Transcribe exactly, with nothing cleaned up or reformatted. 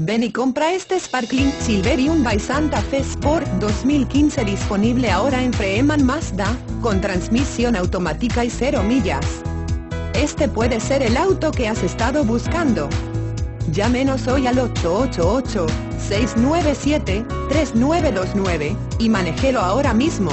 Ven y compra este Sparkling Silver Hyundai Santa Fe Sport dos mil quince disponible ahora en Freeman Mazda, con transmisión automática y cero millas. Este puede ser el auto que has estado buscando. Llámenos hoy al ocho ocho ocho, seis nueve siete, tres nueve dos nueve, y manéjelo ahora mismo.